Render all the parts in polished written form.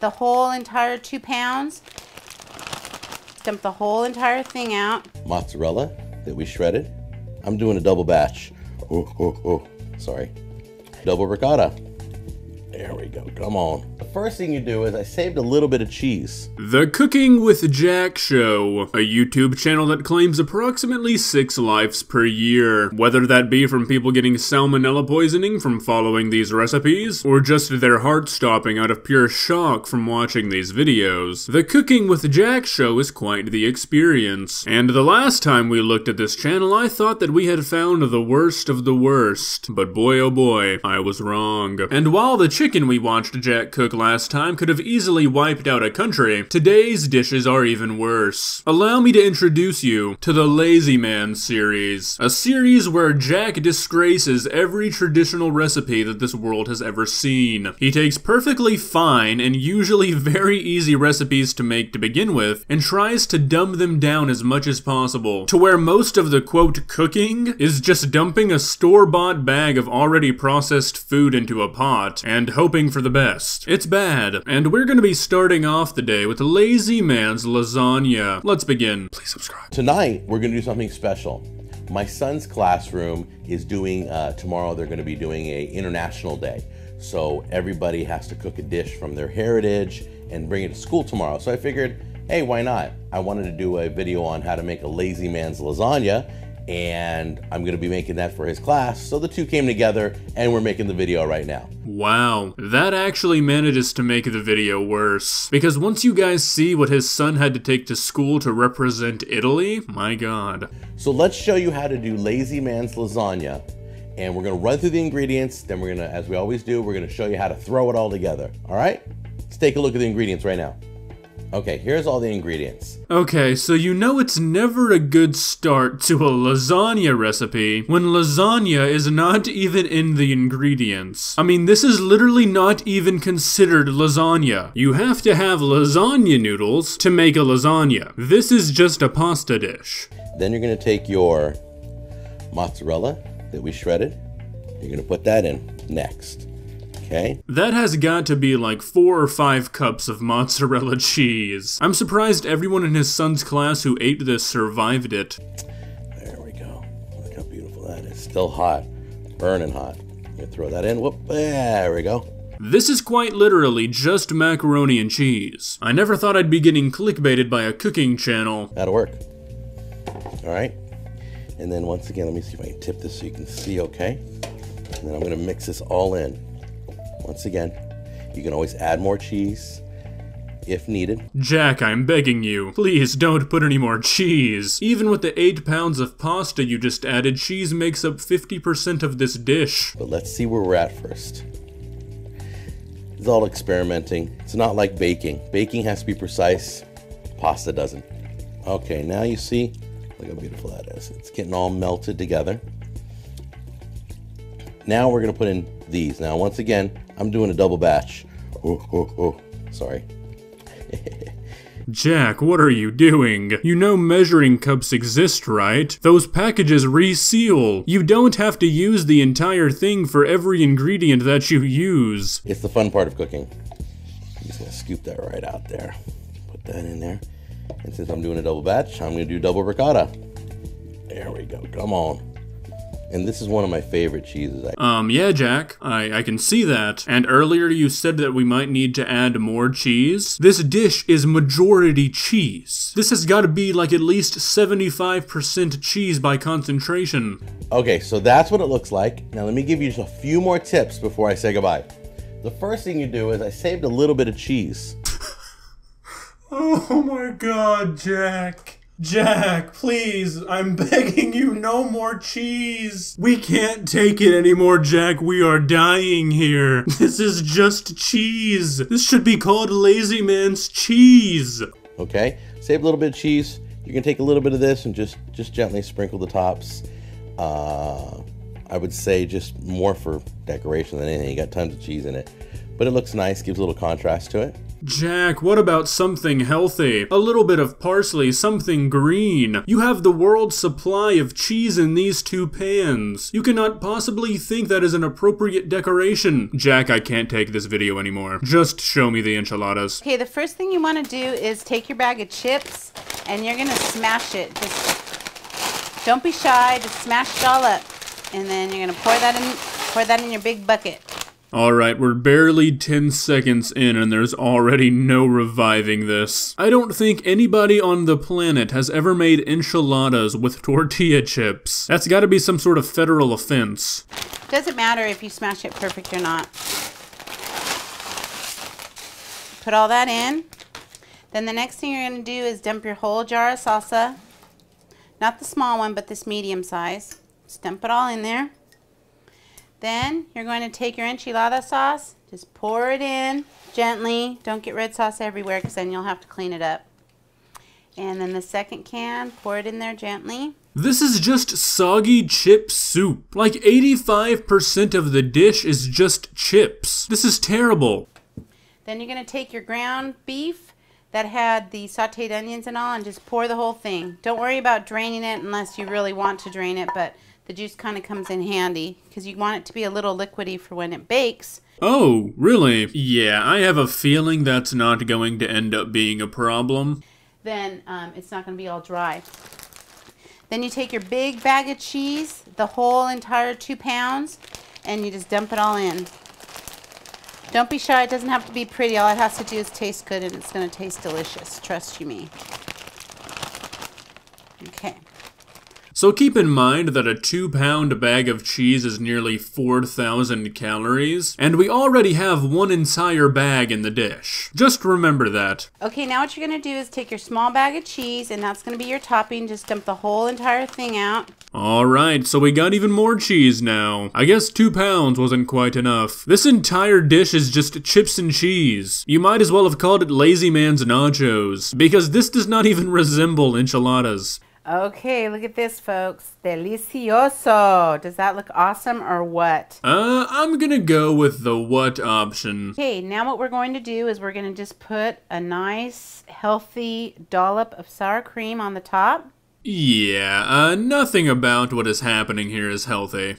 the whole entire 2 pounds. Dump the whole entire thing out. Mozzarella that we shredded. I'm doing a double batch. Sorry. Double ricotta. There we go, come on. The first thing you do is I saved a little bit of cheese. The Cooking with Jack Show, a YouTube channel that claims approximately 6 lives per year. Whether that be from people getting salmonella poisoning from following these recipes, or just their heart stopping out of pure shock from watching these videos, the Cooking with Jack Show is quite the experience. And the last time we looked at this channel, I thought that we had found the worst of the worst. But boy oh boy, I was wrong. And while the chicken we watched Jack cook last time could have easily wiped out a country, today's dishes are even worse. Allow me to introduce you to the Lazy Man series, a series where Jack disgraces every traditional recipe that this world has ever seen. He takes perfectly fine and usually very easy recipes to make to begin with, and tries to dumb them down as much as possible, to where most of the quote cooking is just dumping a store-bought bag of already processed food into a pot, and hoping for the best. It's bad, and we're gonna be starting off the day with Lazy Man's lasagna. Let's begin. Please subscribe. Tonight, we're gonna do something special. My son's classroom is doing, tomorrow they're gonna be doing an international day. So everybody has to cook a dish from their heritage and bring it to school tomorrow. So I figured, hey, why not? I wanted to do a video on how to make a Lazy Man's lasagna, and I'm gonna be making that for his class. So the two came together and we're making the video right now. Wow, that actually manages to make the video worse. Because once you guys see what his son had to take to school to represent Italy, my God. So let's show you how to do Lazy Man's lasagna. And we're gonna run through the ingredients, then we're gonna, as we always do, we're gonna show you how to throw it all together, all right? Let's take a look at the ingredients right now. Okay, here's all the ingredients. Okay, so you know it's never a good start to a lasagna recipe when lasagna is not even in the ingredients. I mean, this is literally not even considered lasagna. You have to have lasagna noodles to make a lasagna. This is just a pasta dish. Then you're gonna take your mozzarella that we shredded. You're gonna put that in next. Okay. That has got to be like 4 or 5 cups of mozzarella cheese. I'm surprised everyone in his son's class who ate this survived it. There we go. Look how beautiful that is. Still hot. Burning hot. I'm gonna throw that in. Whoop. There we go. This is quite literally just macaroni and cheese. I never thought I'd be getting clickbaited by a cooking channel. That'll work. All right. And then once again, let me see if I can tip this so you can see okay. And then I'm gonna mix this all in. Once again, you can always add more cheese if needed. Jack, I'm begging you, please don't put any more cheese. Even with the 8 pounds of pasta you just added, cheese makes up 50% of this dish. But let's see where we're at first. It's all experimenting. It's not like baking. Baking has to be precise. Pasta doesn't. Okay, now you see, look how beautiful that is. It's getting all melted together. Now we're gonna put in these. Now, once again, I'm doing a double batch. Sorry. Jack, what are you doing? You know measuring cups exist, right? Those packages reseal. You don't have to use the entire thing for every ingredient that you use. It's the fun part of cooking. I'm just gonna scoop that right out there. Put that in there. And since I'm doing a double batch, I'm gonna do double ricotta. There we go, come on. And this is one of my favorite cheeses. Yeah, Jack, I can see that. And earlier you said that we might need to add more cheese. This dish is majority cheese. This has got to be like at least 75% cheese by concentration. Okay, so that's what it looks like. Now let me give you just a few more tips before I say goodbye. The first thing you do is I saved a little bit of cheese. Oh my God, Jack. Jack, please, I'm begging you, no more cheese. We can't take it anymore, Jack. We are dying here. This is just cheese. This should be called Lazy Man's cheese. Okay, save a little bit of cheese. You can take a little bit of this and just gently sprinkle the tops. I would say just more for decoration than anything. You got tons of cheese in it. But it looks nice, gives a little contrast to it. Jack, what about something healthy? A little bit of parsley, something green. You have the world's supply of cheese in these two pans. You cannot possibly think that is an appropriate decoration. Jack, I can't take this video anymore. Just show me the enchiladas. Okay, the first thing you want to do is take your bag of chips and you're gonna smash it. Just don't be shy, just smash it all up. And then you're gonna pour that in your big bucket. All right, we're barely 10 seconds in and there's already no reviving this. I don't think anybody on the planet has ever made enchiladas with tortilla chips. That's gotta be some sort of federal offense. Doesn't matter if you smash it perfect or not. Put all that in. Then the next thing you're gonna do is dump your whole jar of salsa. Not the small one, but this medium size. Just dump it all in there. Then you're going to take your enchilada sauce, just pour it in gently. Don't get red sauce everywhere because then you'll have to clean it up. And then the second can, pour it in there gently. This is just soggy chip soup. Like 85% of the dish is just chips. This is terrible. Then you're going to take your ground beef that had the sauteed onions and all and just pour the whole thing. Don't worry about draining it unless you really want to drain it, but the juice kind of comes in handy because you want it to be a little liquidy for when it bakes. Oh, really? Yeah, I have a feeling that's not going to end up being a problem. Then it's not going to be all dry. Then you take your big bag of cheese, the whole entire 2 pounds, and you just dump it all in. Don't be shy, it doesn't have to be pretty. All it has to do is taste good and it's going to taste delicious. Trust you me. Okay. So keep in mind that a 2-pound bag of cheese is nearly 4,000 calories, and we already have one entire bag in the dish. Just remember that. Okay, now what you're gonna do is take your small bag of cheese, and that's gonna be your topping. Just dump the whole entire thing out. All right, so we got even more cheese now. I guess 2 pounds wasn't quite enough. This entire dish is just chips and cheese. You might as well have called it Lazy Man's Nachos, because this does not even resemble enchiladas. Okay, look at this, folks. Delicioso. Does that look awesome or what? I'm gonna go with the what option. Okay, now what we're going to do is we're gonna just put a nice, healthy dollop of sour cream on the top. Yeah, nothing about what is happening here is healthy.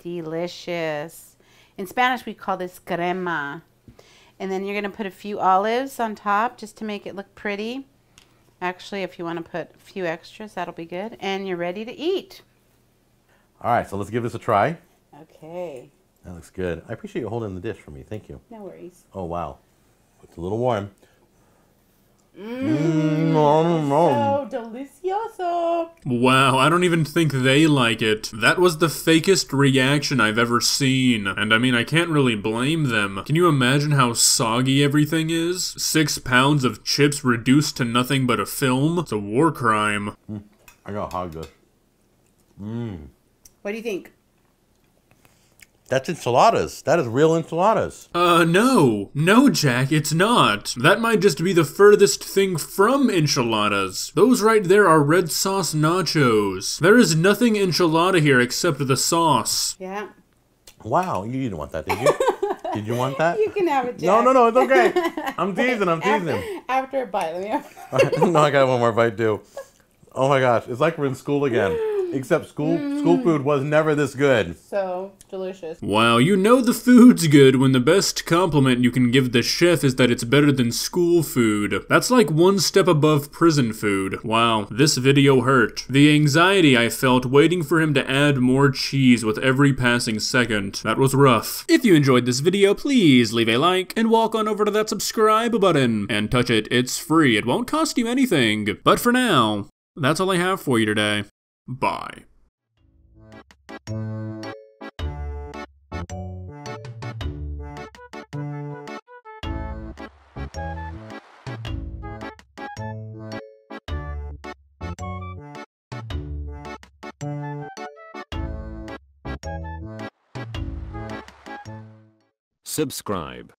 Delicious. In Spanish, we call this crema. And then you're gonna put a few olives on top just to make it look pretty. Actually, if you want to put a few extras, that'll be good. And you're ready to eat. All right, so let's give this a try. Okay. That looks good. I appreciate you holding the dish for me. Thank you. No worries. Oh, wow. It's a little warm. Mmm, so delicioso. Wow, I don't even think they like it. That was the fakest reaction I've ever seen. And I mean, I can't really blame them. Can you imagine how soggy everything is? 6 pounds of chips reduced to nothing but a film? It's a war crime. I gotta hog this. Mmm. What do you think? That's enchiladas. That is real enchiladas. No. No, Jack, it's not. That might just be the furthest thing from enchiladas. Those right there are red sauce nachos. There is nothing enchilada here except the sauce. Yeah. Wow, you didn't want that, did you? Did you want that? You can have it, Jack. No, it's okay. I'm teasing, I'm teasing. After a bite, let me have No, I got one more bite, too. Oh, my gosh. It's like we're in school again. Except school food was never this good. So delicious. Wow, you know the food's good when the best compliment you can give the chef is that it's better than school food. That's like one step above prison food. Wow, this video hurt. The anxiety I felt waiting for him to add more cheese with every passing second. That was rough. If you enjoyed this video, please leave a like and walk on over to that subscribe button. And touch it, it's free. It won't cost you anything. But for now, that's all I have for you today. Bye. Subscribe.